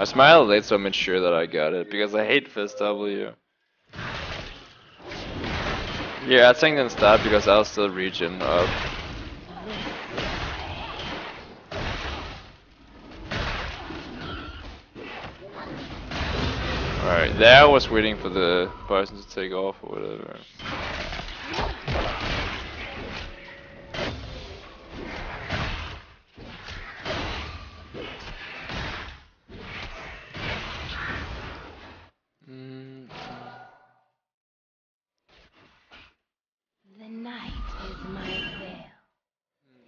I smiled late, so I made sure that I got it, because I hate Fist W. Yeah, I think then start because I'll still regen up. Alright, there I was waiting for the person to take off or whatever.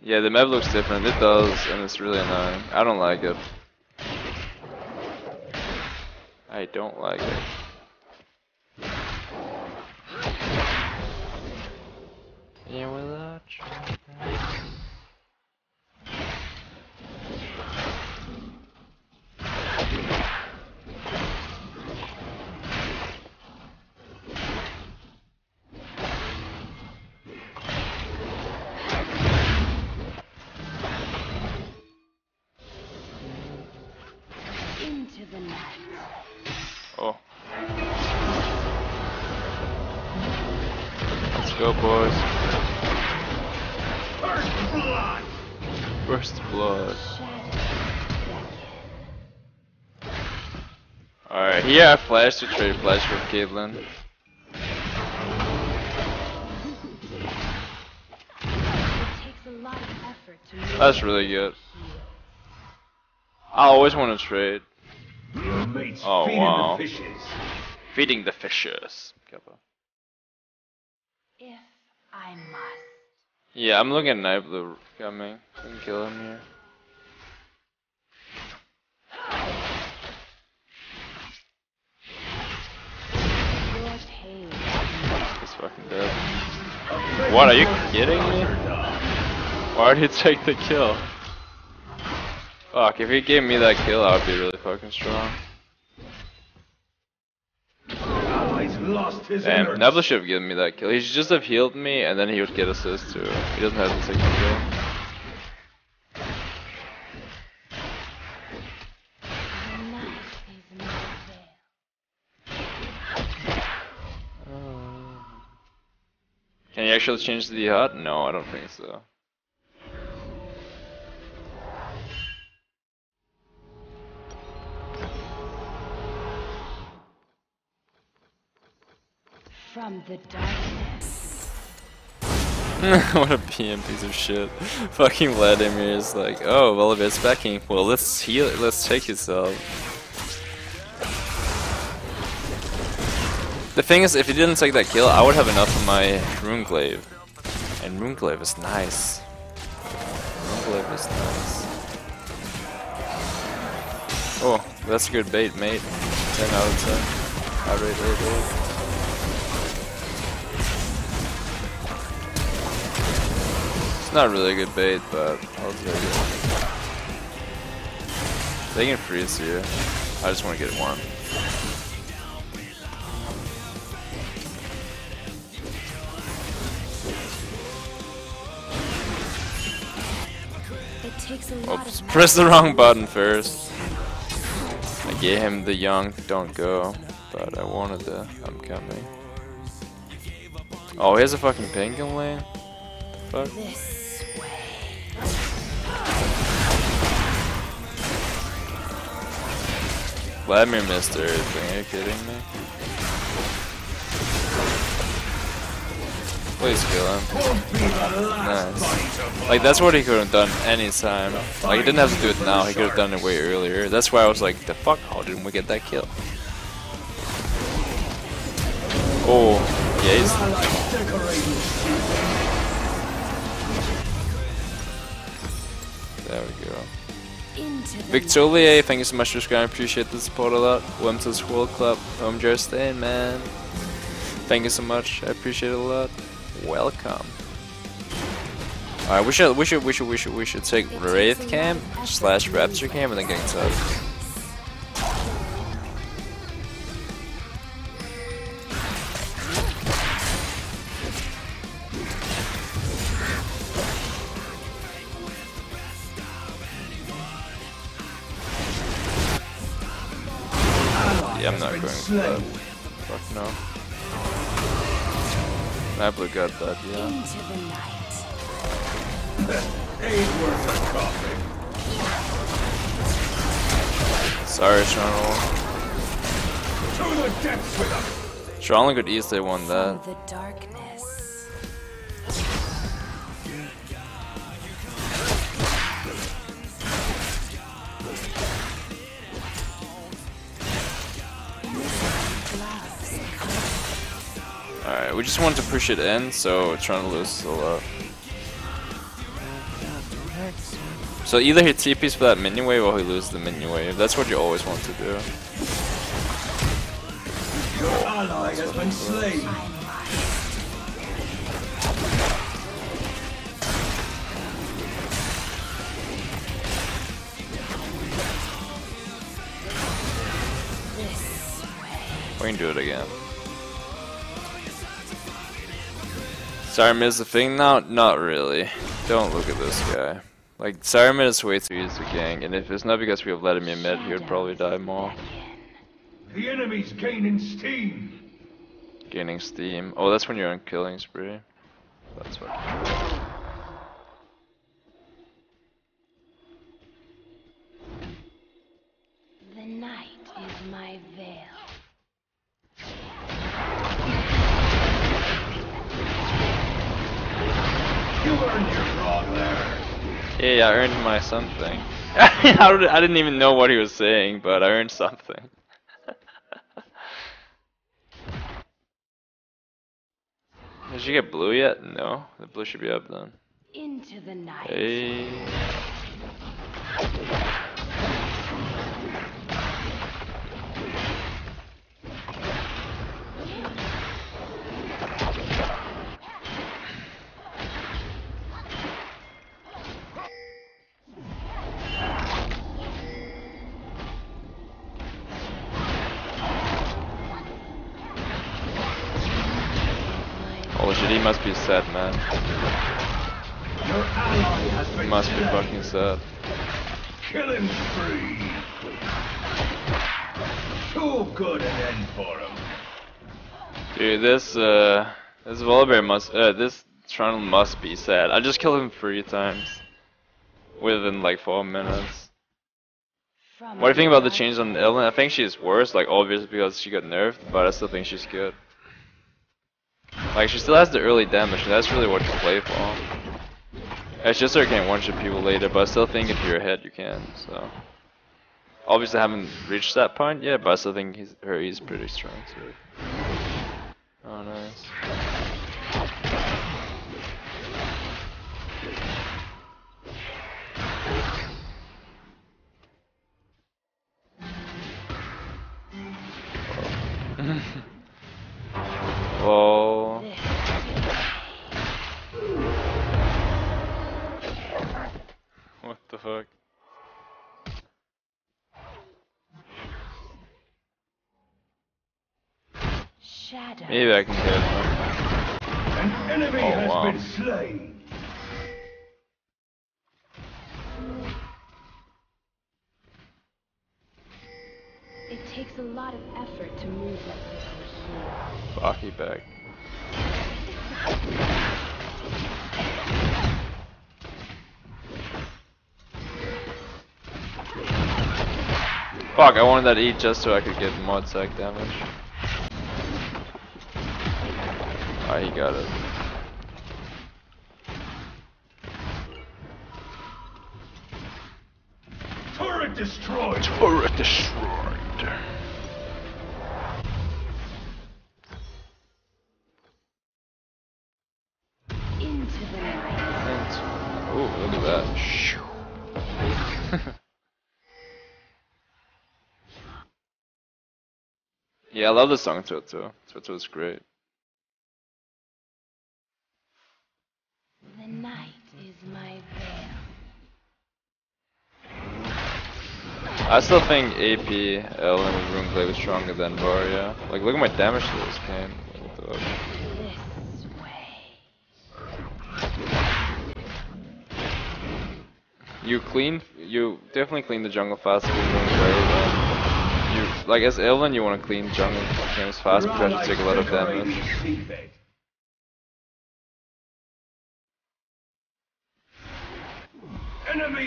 Yeah, the map looks different, it does, and it's really annoying. I don't like it. I don't like it. Yeah, without trying that. Go, boys. First blood. Alright, here I flashed to trade flash with Caitlyn. That's really good. I always want to trade. Oh, wow. Feeding the fishes. If I must. Yeah, I'm looking at Nightblue3 coming. I can kill him here. He's fucking dead. What, are you kidding me? Why'd he take the kill? Fuck, if he gave me that kill, I would be really fucking strong. Damn, Nibble should have given me that kill. He should just have healed me and then he would get assist too. He doesn't have to take the kill. Can you actually change the HUD? No, I don't think so. From the darkness. What a PM piece of shit. Fucking Vladimir is like, oh, Volibear's backing. Well, let's heal it. Let's take his out. The thing is, if he didn't take that kill, I would have enough of my Rune Glaive. And Rune Glaive is nice. Rune Glaive is nice. Oh, that's a good bait, mate. 10 out of 10. I rate it. Not really a good bait, but I'll take it. They can freeze here. I just want to get one. Oops, press the wrong button first. I gave him the young don't go, but I wanted the I'm coming. Oh, he has a fucking penguin lane? Fuck. Vladimir missed everything, are you kidding me? Please kill him. Nice. Like, that's what he could have done any time. Like, he didn't have to do it now, he could have done it way earlier. That's why I was like, the fuck, how didn't we get that kill? Oh, yeah, there we go. Victoria, thank you so much for subscribing. I appreciate the support a lot. Welcome to this World Club. I'm just staying, man. Thank you so much. I appreciate it a lot. Welcome. Alright, we should take Wraith Camp / Rapture Camp and then get up. not going for that. Fuck no. Nightblue got that, yeah. Into the night. Ain't worth a coffee. Sorry, Trundle. To the depths with us. Trundle could easily won that. From the darkness. Alright, we just wanted to push it in, so trying to lose a lot. So either he TP's for that minion wave or he loses the minion wave. That's what you always want to do. Your ally has been slain. We can do it again. Saruman is the thing now? Not really. Don't look at this guy. Like, Saruman is way too easy to gang, and if it's not because we have Vladimir mid, he would probably die more. The enemy's gaining steam! Gaining steam. Oh, that's when you're on killing spree. That's what. The night is my veil. You earned your frog there. Yeah, I earned my something. I didn't even know what he was saying, but I earned something. Did you get blue yet? No, the blue should be up then. Into the night. Hey. He must be sad, man. He must be fucking sad. Killing spree. Too good an end for him. Dude, this Volibear must, this Trundle must be sad. I just killed him 3 times within like 4 minutes. What do you think about the change on Evelynn? I think she's worse, like obviously because she got nerfed, but I still think she's good. Like, she still has the early damage, and that's really what you play for. It's just her can't one-shot people later, but I still think if you're ahead, you can, so. Obviously, I haven't reached that point yet, but I still think her E is pretty strong, too. Oh, nice. Whoa. The fuck? Shadow. Maybe I can get him. An enemy has been slain. It takes a lot of effort to move like this. Baki back. Fuck, I wanted that E just so I could get mod sack damage. Ah, he got it. Turret destroyed! Turret destroyed! Into the night. Ooh, look at that. Shoo. Yeah, I love the song Toto. Toto is great. The night is my veil. I still think AP, Evelynn with Rune Glaive is stronger than Varia. Like, look at my damage to this game. What the fuck? You definitely clean the jungle faster with Rune Glaive than you like as Evelynn you want to clean jungle games fast, but you have to take a lot of damage.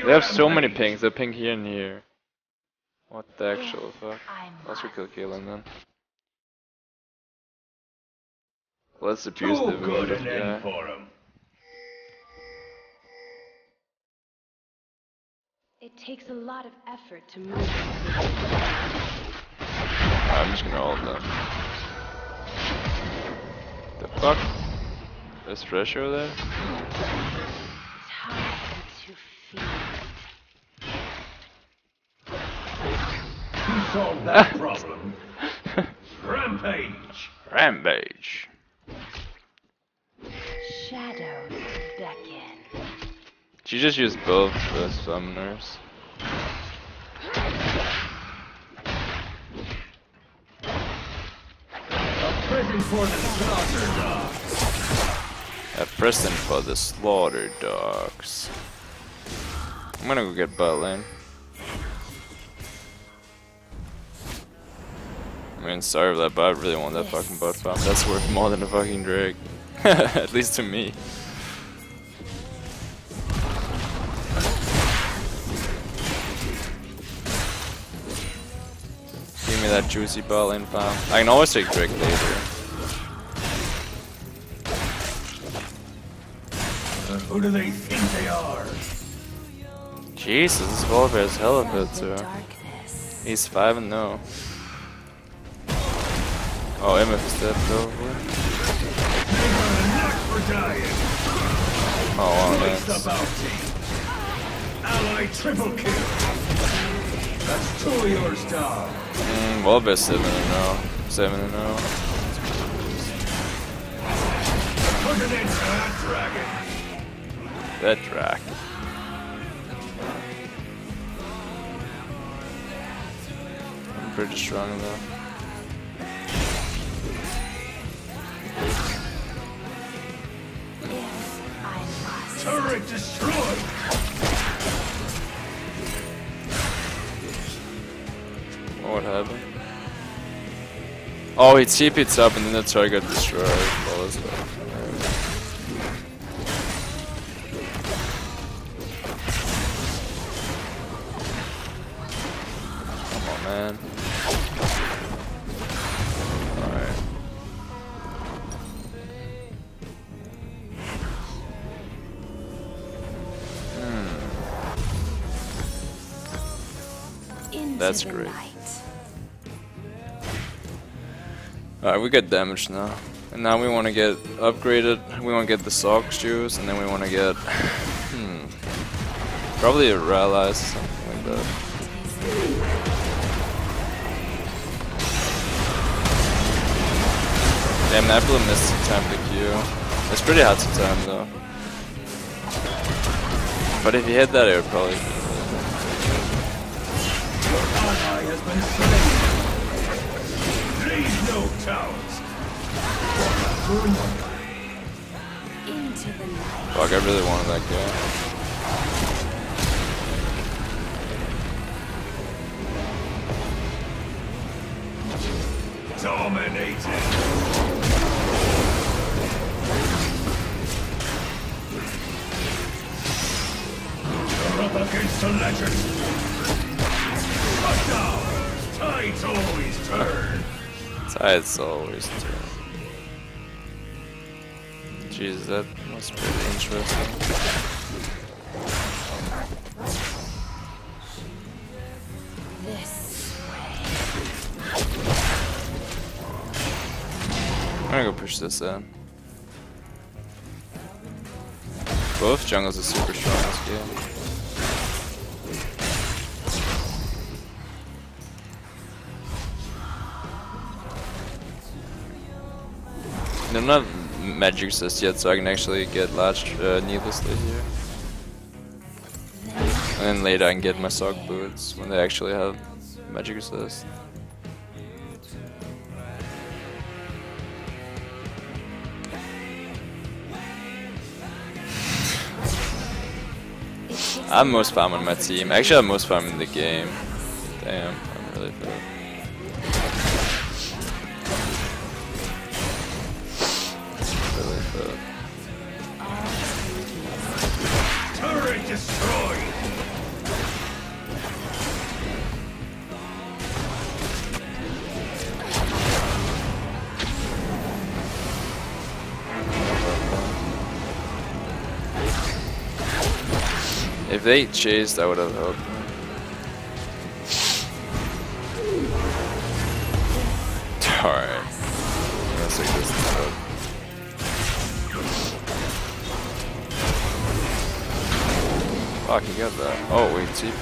They have so many pings, they ping here and here. What the actual fuck? Let's kill Caitlyn then. Let's abuse the wounded guy. It takes a lot of effort to move. I'm just gonna ult them. The fuck? There's trash over there? Time to feed. Who solved that problem? Rampage! Rampage! Shadows beckon. She just used both the summoners. A present for the slaughter dogs. I'm gonna go get butt lane. I mean, sorry for that, but I really want that fucking butt farm. That's worth more than a fucking drag. At least to me. Give me that juicy ball in farm. I can always take Drake later. Who do they think they are? Jesus, this Volibear is hella good too. He's 5-0. Oh, MF is dead probably. Oh wow, nice. That's two of yours, dog. Well, best 7-0. 7-0. That dragon. I'm pretty strong though. Turret destroyed. What happened? Oh, he TP'd up and then the turret got destroyed. Well, that's right. Come on, man. Alright. That's great. Alright, we got damage now. And now we want to get upgraded. We want to get the Sox Juice, and then we want to get... probably a Rally or something like that. Damn, that blue missed the time to Q. It's pretty hard to time though. But if you hit that, it would probably... No towers. Fuck, I really wanted that guy. Dominated. You're up against a legend. But now, tides always turn. Tides always do. Jeez, that was pretty interesting. This way. I'm gonna go push this in. Both jungles are super strong this game. They're not magic just yet, so I can actually get large needlessly here. And then later I can get my sock boots when they actually have magic assist. I'm most farm on my team. Actually, I'm most farm in the game. Damn, I'm really bad. destroyed. If they chased, I would have helped. Alright. I'm gonna take this instead. Fuck, he got that. Oh, wait, TP.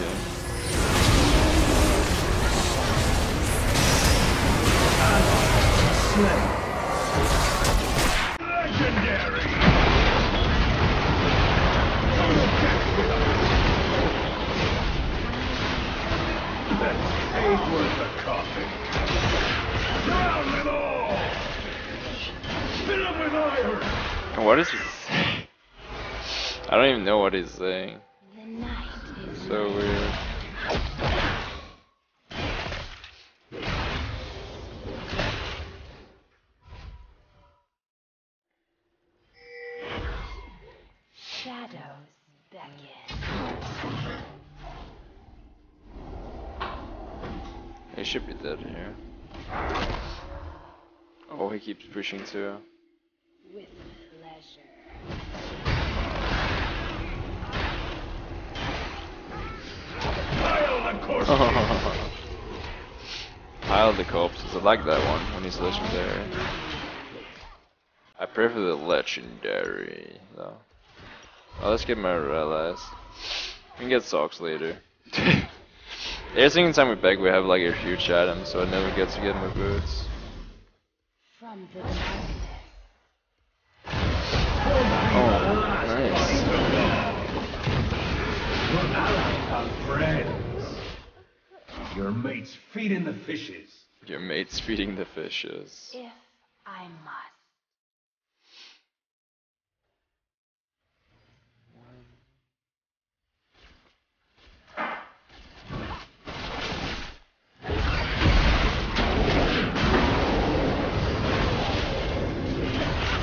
What is he saying? I don't even know what he's saying. It's so weird. Shadows beckon. He should be dead here. Oh, he keeps pushing too. With pleasure. Pile the corpses. I like that one when he's legendary. I prefer the legendary though. Oh, let's get my Relias. We can get Sox later. Every single time we beg, we have like a huge item, so I never get to get my boots. From the your mate's feeding the fishes. Your mate's feeding the fishes. If I must.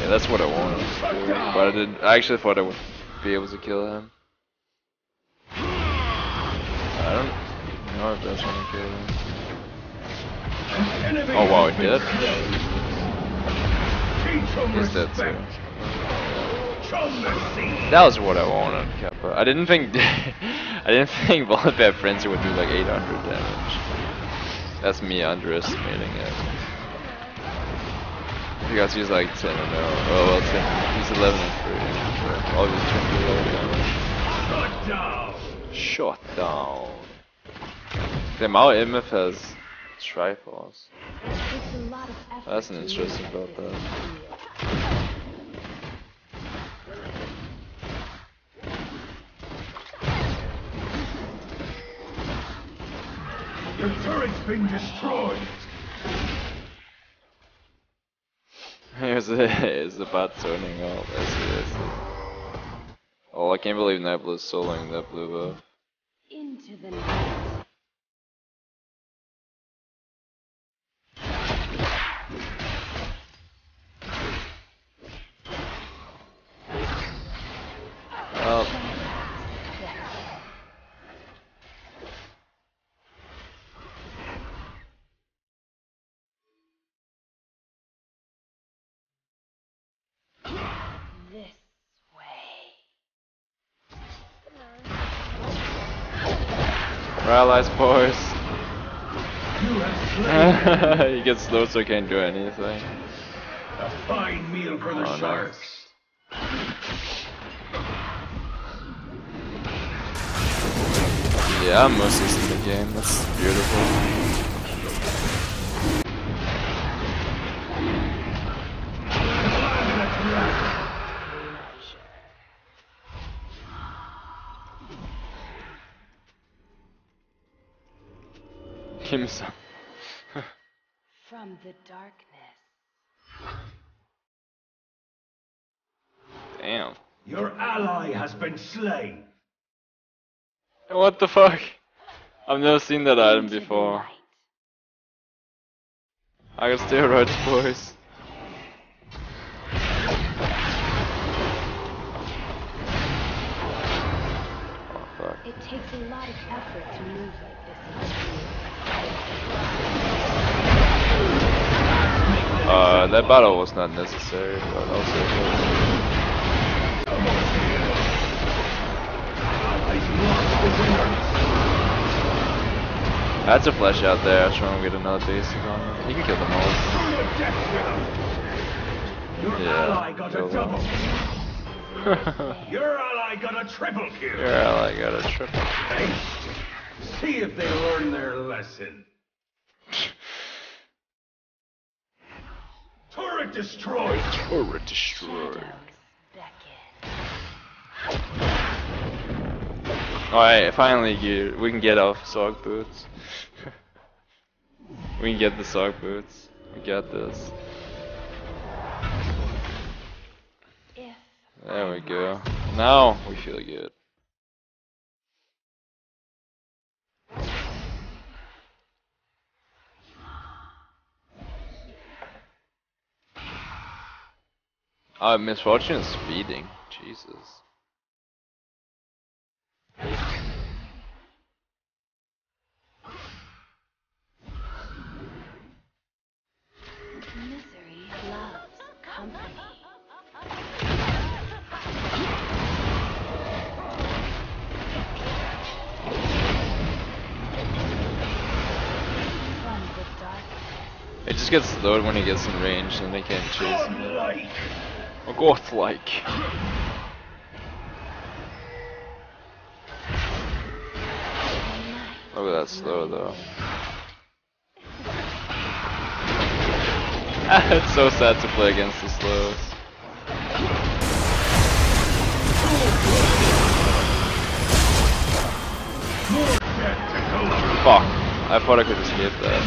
Yeah, that's what I wanted. But I didn't. I actually thought I would be able to kill him. I don't. Oh, that's one kill. Oh wow, he did? He's dead too. That was what I wanted, Kappa. I didn't think Volibear Frenzy would do like 800 damage. That's me underestimating it. Because he's like 10 and 0. Oh well, 10. He's 11 and 3. Obviously 20 damage. Shut down. Damn, our MF has Triforce. That's an interesting about that. Your turret's been destroyed. It's about turning off as it is. Oh, I can't believe Nightblue's soloing that blue buff. Into the night. Paralyze boys. He gets slow so he can't do anything. A fine meal for the sharks. Nice. Yeah, I'm mostly in the game, that's beautiful. Himself. From the darkness. Damn. Your ally has been slain. What the fuck? I've never seen that item before. I got steroids, boys. takes a lot of effort to move like this. That battle was not necessary, but also that's a flash out there. I was trying to get another basic on him. He can kill them all. Yeah. Your ally got a triple kill. Your ally got a triple kill. See if they learn their lesson. Turret destroyed. Turret destroyed. Alright, finally we can get off sock boots. We can get the sock boots. We got this. There we go. Now we feel good. Oh, misfortune is speeding. Jesus. Misery loves company. It just gets slowed when he gets in range and they can't chase him. Oh, godlike. Look at that slow though. It's so sad to play against the slows. Fuck. I thought I could escape that.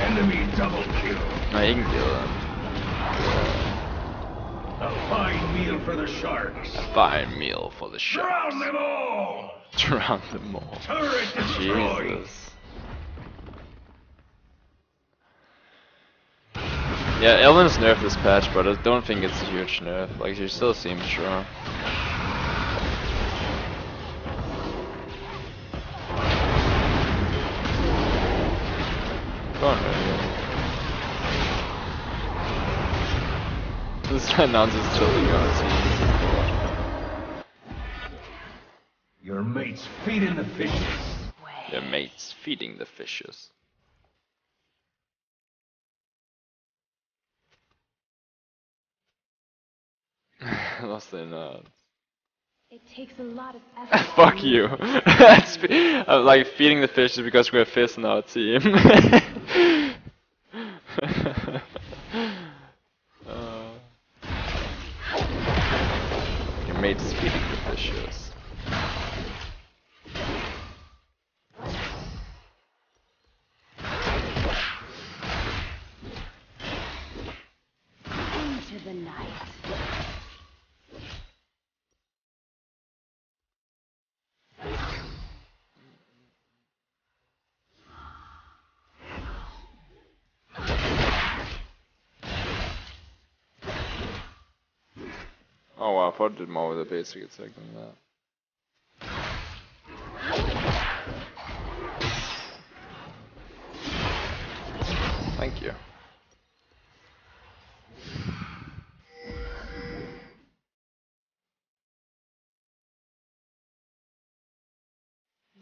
Enemy double kill. No, you can kill them. A fine meal for the sharks. A fine meal for the sharks. Drown them all! Drown them all. Turret destroyed. Jesus. Yeah, Evelyn's nerfed this patch, but I don't think it's a huge nerf. Like, she still seems strong. This announces totally gone. Your mate's feeding the fishes. Your mate's feeding the fishes. Lost their nuts. It takes a lot of effort. Fuck you. I'm like feeding the fishes because we're fish in our team. Your mate's feeding the fishes. Into the night. Oh wow, I thought I did more with a basic attack than that. Thank you.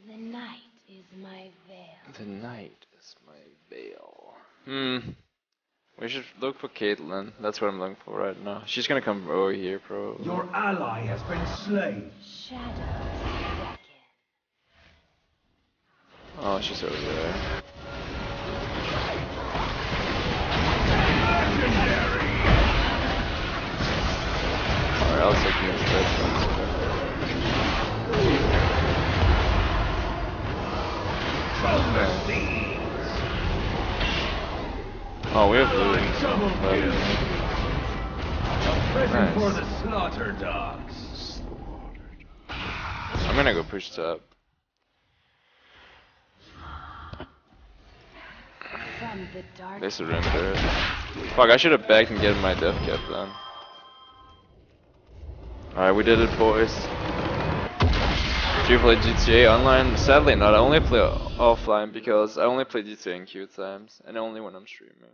The night is my veil. The night is my veil. Hmm. We should look for Caitlyn. That's what I'm looking for right now. She's gonna come over here, probably. Your ally has been slain. Shadow. Oh, she's over there. Or else I can expect something. Oh, we have Lily. Nice. For the slaughter dogs. I'm gonna go push top. They surrender. Fuck, I should have backed and get my death cap then. Alright, we did it, boys. Do you play GTA online? Sadly not, I only play offline because I only play GTA in queue times and only when I'm streaming.